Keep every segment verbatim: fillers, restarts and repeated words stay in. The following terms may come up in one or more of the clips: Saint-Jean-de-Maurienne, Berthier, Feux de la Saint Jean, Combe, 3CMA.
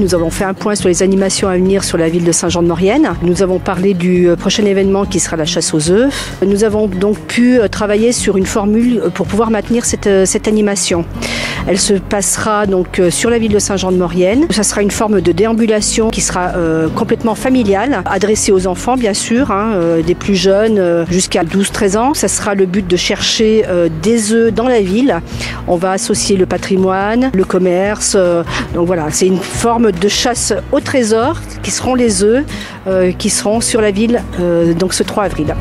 Nous avons fait un point sur les animations à venir sur la ville de Saint-Jean-de-Maurienne. Nous avons parlé du prochain événement qui sera la chasse aux œufs. Nous avons donc pu travailler sur une formule pour pouvoir maintenir cette, cette animation. Elle se passera donc sur la ville de Saint-Jean-de-Maurienne. Ça sera une forme de déambulation qui sera euh, complètement familiale, adressée aux enfants bien sûr, hein, euh, des plus jeunes euh, jusqu'à douze treize ans. Ça sera le but de chercher euh, des œufs dans la ville. On va associer le patrimoine, le commerce. Euh, donc voilà, c'est une forme de chasse au trésor qui seront les œufs euh, qui seront sur la ville euh, donc ce trois avril.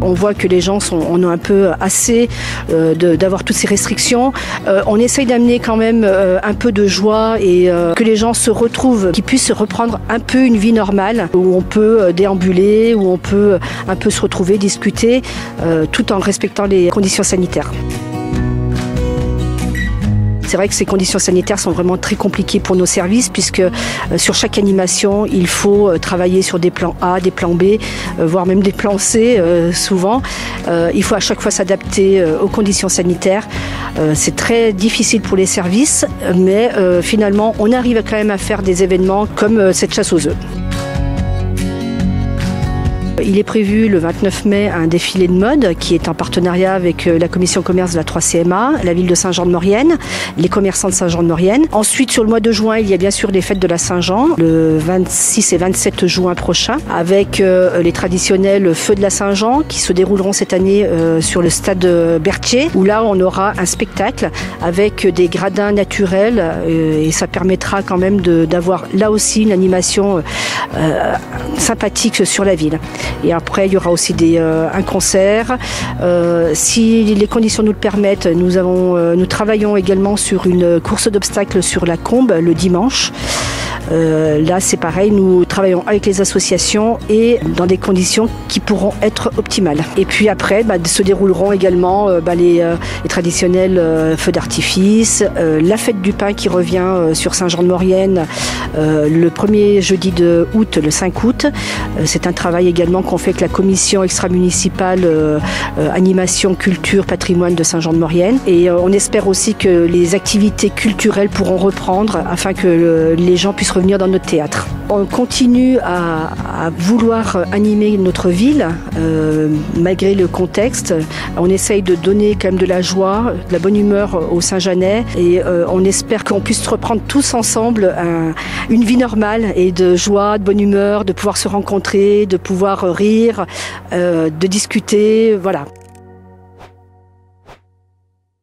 On voit que les gens sont, on a un peu assez euh, d'avoir toutes ces restrictions. Euh, on essaye d'amener quand même euh, un peu de joie et euh, que les gens se retrouvent, qu'ils puissent reprendre un peu une vie normale où on peut déambuler, où on peut un peu se retrouver, discuter, euh, tout en respectant les conditions sanitaires. C'est vrai que ces conditions sanitaires sont vraiment très compliquées pour nos services puisque sur chaque animation, il faut travailler sur des plans A, des plans B, voire même des plans C souvent. Il faut à chaque fois s'adapter aux conditions sanitaires. C'est très difficile pour les services, mais finalement, on arrive quand même à faire des événements comme cette chasse aux œufs. Il est prévu le vingt-neuf mai un défilé de mode qui est en partenariat avec la commission commerce de la trois C M A, la ville de Saint-Jean-de-Maurienne, les commerçants de Saint-Jean-de-Maurienne. Ensuite, sur le mois de juin, il y a bien sûr les fêtes de la Saint-Jean, le vingt-six et vingt-sept juin prochain, avec les traditionnels feux de la Saint-Jean qui se dérouleront cette année sur le stade Berthier, où là, on aura un spectacle avec des gradins naturels et ça permettra quand même d'avoir là aussi une animation euh, sympathique sur la ville. Et après, il y aura aussi des, euh, un concert. Euh, si les conditions nous le permettent, nous, avons, euh, nous travaillons également sur une course d'obstacles sur la Combe le dimanche. Euh, là, c'est pareil, nous travaillons avec les associations et dans des conditions qui pourront être optimales. Et puis après, bah, se dérouleront également euh, bah, les, euh, les traditionnels euh, feux d'artifice, euh, la fête du pain qui revient euh, sur Saint-Jean-de-Maurienne euh, le premier jeudi de août, le cinq août. Euh, c'est un travail également qu'on fait avec la commission extra-municipale euh, euh, animation, culture, patrimoine de Saint-Jean-de-Maurienne. Et euh, on espère aussi que les activités culturelles pourront reprendre afin que euh, les gens puissent revenir dans notre théâtre. On continue à, à vouloir animer notre ville euh, malgré le contexte. On essaye de donner quand même de la joie, de la bonne humeur aux Saint-Jeanais et euh, on espère qu'on puisse reprendre tous ensemble un, une vie normale et de joie, de bonne humeur, de pouvoir se rencontrer, de pouvoir rire, euh, de discuter, voilà.